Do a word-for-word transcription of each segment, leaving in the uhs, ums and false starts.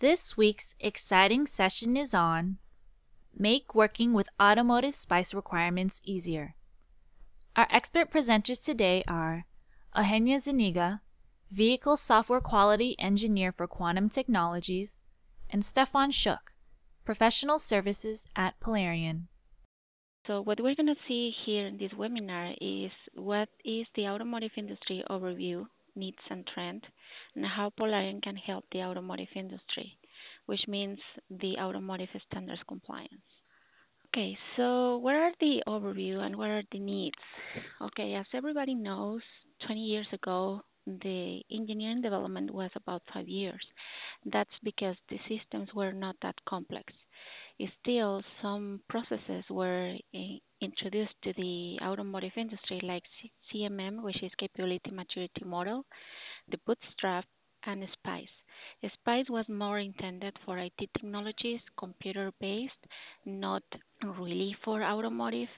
This week's exciting session is on Make Working with Automotive SPICE Requirements Easier. Our expert presenters today are Eugenia Zuniga, Vehicle Software Quality Engineer for Quantum Technologies, and Stefan Schuck, Professional Services at Polarion. So what we're going to see here in this webinar is what is the automotive industry overview, needs and trend, and how Polarion can help the automotive industry, which means the automotive standards compliance. Okay, so what are the overview and what are the needs? Okay, as everybody knows, twenty years ago, the engineering development was about five years. That's because the systems were not that complex. Still, some processes were introduced to the automotive industry, like C M M, which is Capability Maturity Model, the Bootstrap, and SPICE. SPICE was more intended for I T technologies, computer-based, not really for automotive.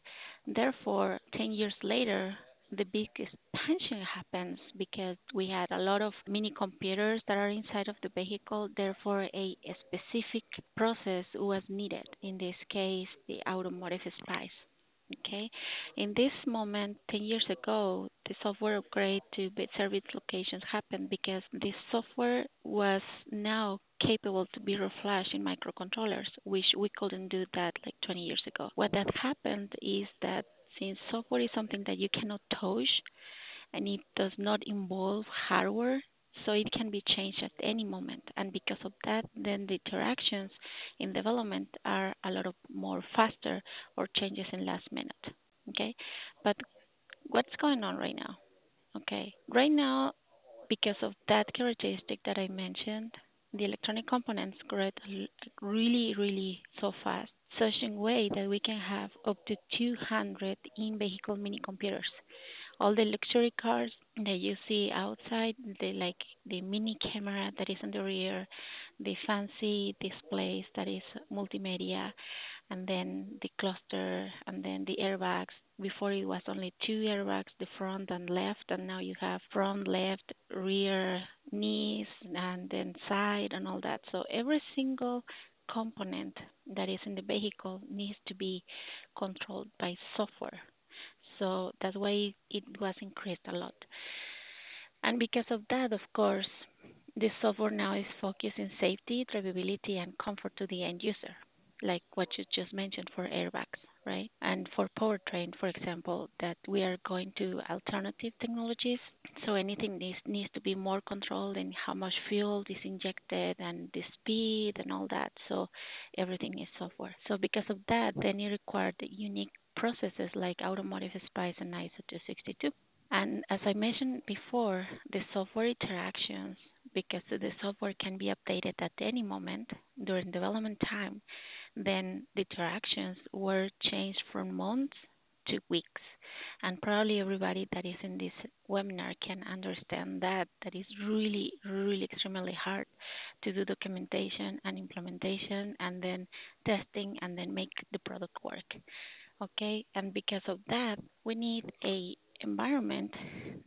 Therefore, ten years later, the big expansion happens because we had a lot of mini computers that are inside of the vehicle. Therefore, a specific process was needed, in this case, the automotive SPICE. Okay, in this moment, ten years ago, the software upgrade to service locations happened because this software was now capable to be reflashed in microcontrollers, which we couldn't do that like twenty years ago. What that happened is that since software is something that you cannot touch and it does not involve hardware, so it can be changed at any moment. And because of that, then the interactions in development are a lot of more faster or changes in last minute. Okay, but what's going on right now? Okay, right now, because of that characteristic that I mentioned, the electronic components grow really, really so fast, such a way that we can have up to two hundred in-vehicle mini-computers. All the luxury cars that you see outside, the, like the mini camera that is on the rear, the fancy displays that is multimedia, and then the cluster, and then the airbags. Before it was only two airbags, the front and left, and now you have front, left, rear, knees, and then side, and all that. So every single component that is in the vehicle needs to be controlled by software. So that's why it was increased a lot. And because of that, of course, the software now is focused in safety, drivability, and comfort to the end user, like what you just mentioned for airbags, right? And for powertrain, for example, that we are going to alternative technologies. So anything needs, needs to be more controlled in how much fuel is injected and the speed and all that. So everything is software. So because of that, then it required unique processes like Automotive SPICE and I S O two sixty-two. And as I mentioned before, the software interactions, because the software can be updated at any moment during development time, then the interactions were changed from months to weeks. And probably everybody that is in this webinar can understand that that is really, really extremely hard to do documentation and implementation and then testing and then make the product work. Okay, and because of that, we need a environment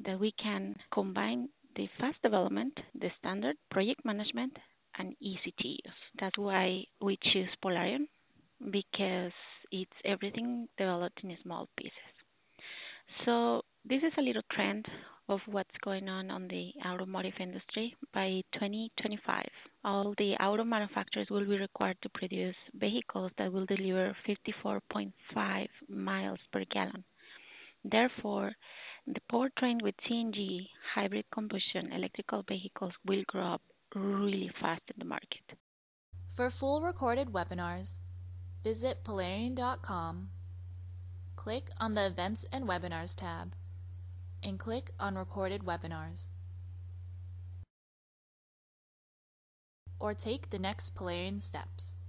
that we can combine the fast development, the standard, project management, and easy to use. That's why we choose Polarion, because it's everything developed in small pieces. So this is a little trend of what's going on on the automotive industry. By twenty twenty-five, all the auto manufacturers will be required to produce vehicles that will deliver fifty-four point five miles per gallon. Therefore, the powertrain with C N G, hybrid combustion, electrical vehicles will grow up really fast in the market. For full recorded webinars, visit polarion dot com, click on the Events and Webinars tab, and click on Recorded Webinars. Or take the next Polarion steps.